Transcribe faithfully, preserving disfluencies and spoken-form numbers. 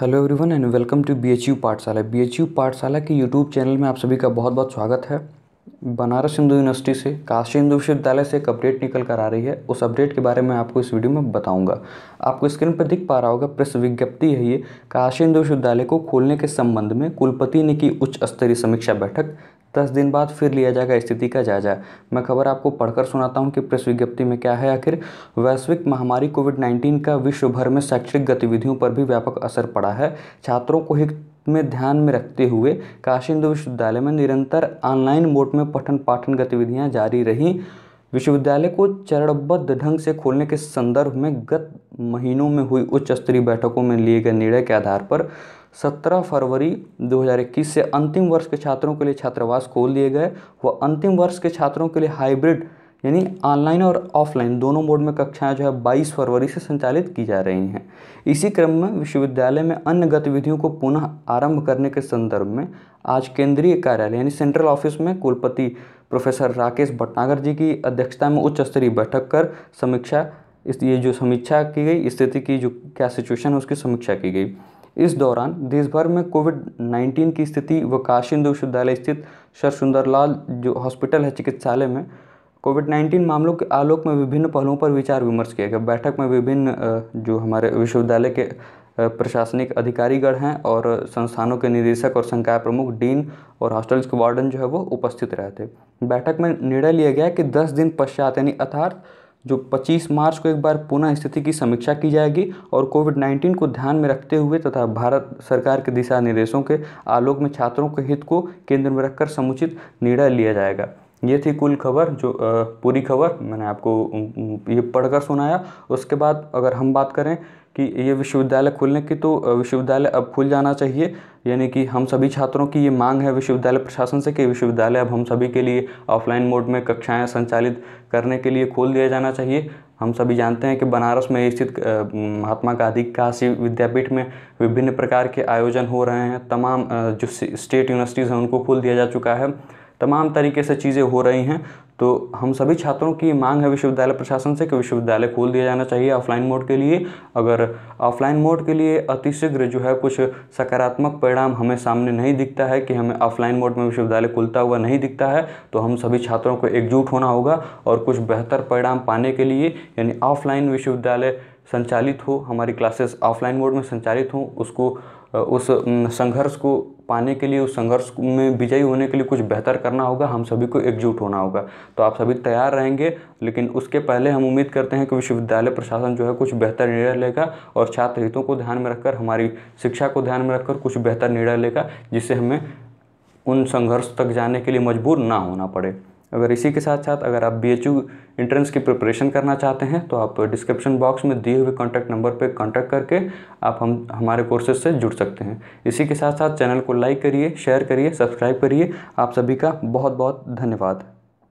Hello everyone and welcome to BHU Pathshala. BHU Pathshala के YouTube channel में आप सभी का बहुत बहुत स्वागत है। बनारस हिंदू यूनिवर्सिटी से काशी हिंदू विश्वविद्यालय से एक अपडेट निकल कर आ रही है। उस अपडेट के बारे में आपको इस वीडियो में बताऊंगा। आपको स्क्रीन पर दिख पा रहा होगा, प्रेस विज्ञप्ति है ये। काशी हिंदू विश्वविद्यालय को खोलने के संबंध में कुलपति ने की उच्च स्तरीय समीक्षा बैठक, दस दिन बाद फिर लिया जाएगा स्थिति का जायजा। मैं खबर आपको पढ़कर सुनाता हूं कि प्रेस विज्ञप्ति में क्या है। आखिर वैश्विक महामारी कोविड नाइन्टीन का विश्व भर में शैक्षणिक गतिविधियों पर भी व्यापक असर पड़ा है। छात्रों को हित में ध्यान में रखते हुए काशी हिंदू विश्वविद्यालय में निरंतर ऑनलाइन मोड में पठन पाठन गतिविधियाँ जारी रहीं। विश्वविद्यालय को चरणबद्ध ढंग से खोलने के संदर्भ में गत महीनों में हुई उच्च स्तरीय बैठकों में लिए गए निर्णय के आधार पर सत्रह फरवरी दो हज़ार इक्कीस से अंतिम वर्ष के छात्रों के लिए छात्रावास खोल दिए गए व अंतिम वर्ष के छात्रों के लिए हाइब्रिड यानी ऑनलाइन और ऑफलाइन दोनों मोड में कक्षाएं जो है बाईस फरवरी से संचालित की जा रही हैं। इसी क्रम में विश्वविद्यालय में अन्य गतिविधियों को पुनः आरंभ करने के संदर्भ में आज केंद्रीय कार्यालय यानी सेंट्रल ऑफिस में कुलपति प्रोफेसर राकेश भटनागर जी की अध्यक्षता में उच्च स्तरीय बैठक कर समीक्षा इस ये जो समीक्षा की गई, स्थिति की जो क्या सिचुएशन है उसकी समीक्षा की गई। इस दौरान देश भर में कोविड नाइन्टीन की स्थिति व काशी हिंदू विश्वविद्यालय स्थित सर सुंदरलाल जो हॉस्पिटल है चिकित्सालय में कोविड नाइन्टीन मामलों के आलोक में विभिन्न पहलुओं पर विचार विमर्श किया गया। बैठक में विभिन्न जो हमारे विश्वविद्यालय के प्रशासनिक अधिकारीगण हैं और संस्थानों के निदेशक और संकाय प्रमुख, डीन और हॉस्टल्स के वार्डन जो है वो उपस्थित रहे थे। बैठक में निर्णय लिया गया कि दस दिन पश्चात यानी अर्थात जो पच्चीस मार्च को एक बार पुनः स्थिति की समीक्षा की जाएगी और कोविड नाइन्टीन को ध्यान में रखते हुए तथा भारत सरकार के दिशा निर्देशों के आलोक में छात्रों के हित को केंद्र में रखकर समुचित निर्णय लिया जाएगा। ये थी कुल खबर, जो पूरी खबर मैंने आपको ये पढ़कर सुनाया। उसके बाद अगर हम बात करें कि ये विश्वविद्यालय खुलने की, तो विश्वविद्यालय अब खुल जाना चाहिए, यानी कि हम सभी छात्रों की ये मांग है विश्वविद्यालय प्रशासन से कि विश्वविद्यालय अब हम सभी के लिए ऑफलाइन मोड में कक्षाएं संचालित करने के लिए खोल दिया जाना चाहिए। हम सभी जानते हैं कि बनारस में स्थित महात्मा गांधी काशी विद्यापीठ में विभिन्न प्रकार के आयोजन हो रहे हैं। तमाम जो स्टेट यूनिवर्सिटीज़ हैं उनको खोल दिया जा चुका है, तमाम तरीके से चीज़ें हो रही हैं। तो हम सभी छात्रों की मांग है विश्वविद्यालय प्रशासन से कि विश्वविद्यालय खोल दिया जाना चाहिए ऑफलाइन मोड के लिए। अगर ऑफलाइन मोड के लिए अतिशीघ्र जो है कुछ सकारात्मक परिणाम हमें सामने नहीं दिखता है, कि हमें ऑफलाइन मोड में विश्वविद्यालय खुलता हुआ नहीं दिखता है, तो हम सभी छात्रों को एकजुट होना होगा और कुछ बेहतर परिणाम पाने के लिए यानी ऑफलाइन विश्वविद्यालय संचालित हो, हमारी क्लासेस ऑफलाइन मोड में संचालित हों, उसको उस संघर्ष को पाने के लिए, उस संघर्ष में विजयी होने के लिए कुछ बेहतर करना होगा। हम सभी को एकजुट होना होगा। तो आप सभी तैयार रहेंगे, लेकिन उसके पहले हम उम्मीद करते हैं कि विश्वविद्यालय प्रशासन जो है कुछ बेहतर निर्णय लेगा और छात्र हितों को ध्यान में रखकर, हमारी शिक्षा को ध्यान में रखकर कुछ बेहतर निर्णय लेगा, जिससे हमें उन संघर्ष तक जाने के लिए मजबूर ना होना पड़े। अगर इसी के साथ साथ अगर आप बीएचयू एंट्रेंस की प्रिपरेशन करना चाहते हैं तो आप डिस्क्रिप्शन बॉक्स में दिए हुए कॉन्टैक्ट नंबर पर कॉन्टैक्ट करके आप हम हमारे कोर्सेज से जुड़ सकते हैं। इसी के साथ साथ चैनल को लाइक करिए, शेयर करिए, सब्सक्राइब करिए। आप सभी का बहुत बहुत धन्यवाद।